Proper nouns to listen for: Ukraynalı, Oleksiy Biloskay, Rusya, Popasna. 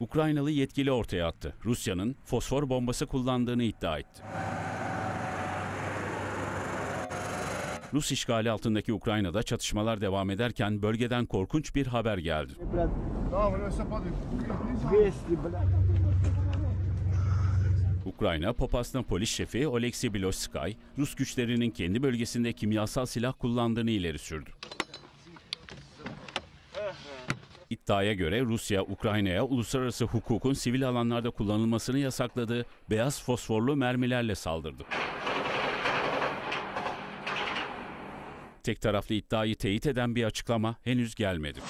Ukraynalı yetkili ortaya attı. Rusya'nın fosfor bombası kullandığını iddia etti. Rus işgali altındaki Ukrayna'da çatışmalar devam ederken bölgeden korkunç bir haber geldi. Ukrayna, Popasna polis şefi Oleksiy Biloskay, Rus güçlerinin kendi bölgesinde kimyasal silah kullandığını ileri sürdü. İddiaya göre Rusya, Ukrayna'ya uluslararası hukukun sivil alanlarda kullanılmasını yasakladığı beyaz fosforlu mermilerle saldırdı. Tek taraflı iddiayı teyit eden bir açıklama henüz gelmedi.